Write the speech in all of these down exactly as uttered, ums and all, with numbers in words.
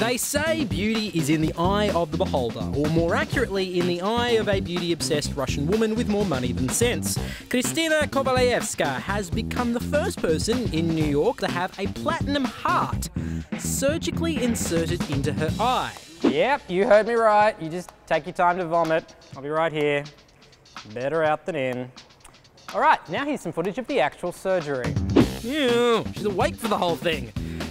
They say beauty is in the eye of the beholder, or more accurately, in the eye of a beauty-obsessed Russian woman with more money than sense. Kristina Kobalevska has become the first person in New York to have a platinum heart surgically inserted into her eye. Yep, you heard me right. You just take your time to vomit. I'll be right here. Better out than in. All right, now here's some footage of the actual surgery. Ew, she's awake for the whole thing.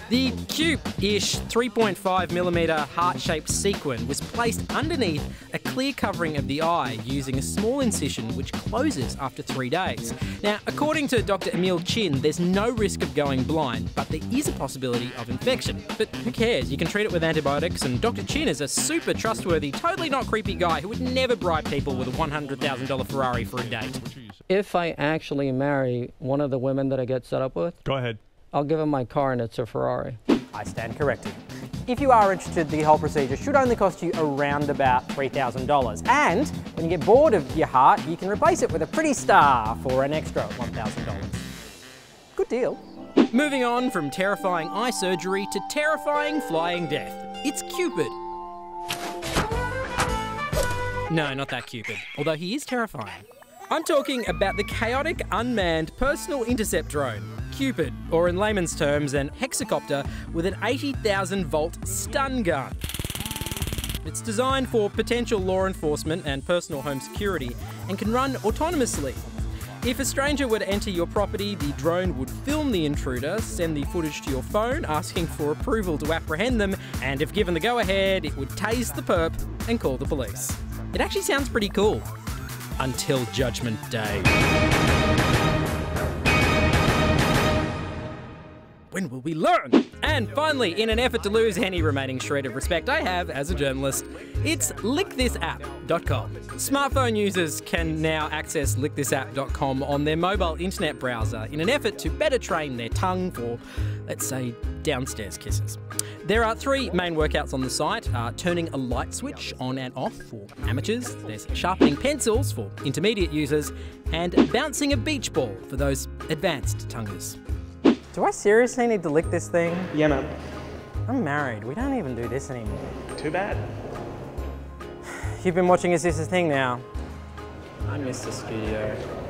The cube-ish three point five millimeter heart-shaped sequin was placed underneath a clear covering of the eye using a small incision which closes after three days. Now, according to Doctor Emil Chin, there's no risk of going blind, but there is a possibility of infection. But who cares? You can treat it with antibiotics, and Doctor Chin is a super trustworthy, totally not creepy guy who would never bribe people with a one hundred thousand dollar Ferrari for a date. If I actually marry one of the women that I get set up with... Go ahead. I'll give him my car and it's a Ferrari. I stand corrected. If you are interested, the whole procedure should only cost you around about three thousand dollars. And when you get bored of your heart, you can replace it with a pretty star for an extra one thousand dollars. Good deal. Moving on from terrifying eye surgery to terrifying flying death. It's Cupid. No, not that Cupid, although he is terrifying. I'm talking about the chaotic, unmanned, personal intercept drone, Cupid, or in layman's terms, an hexacopter with an eighty thousand volt stun gun. It's designed for potential law enforcement and personal home security and can run autonomously. If a stranger were to enter your property, the drone would film the intruder, send the footage to your phone asking for approval to apprehend them, and if given the go-ahead, it would tase the perp and call the police. It actually sounds pretty cool. Until Judgment Day. When will we learn? And finally, in an effort to lose any remaining shred of respect I have as a journalist, it's lick this app dot com. Smartphone users can now access lick this app dot com on their mobile internet browser in an effort to better train their tongue for, let's say, downstairs kisses. There are three main workouts on the site, uh, turning a light switch on and off for amateurs, there's sharpening pencils for intermediate users, and bouncing a beach ball for those advanced tonguers. Do I seriously need to lick this thing? Yeah, man. I'm married. We don't even do this anymore. Too bad. You've been watching Is This a Thing now? I miss the studio.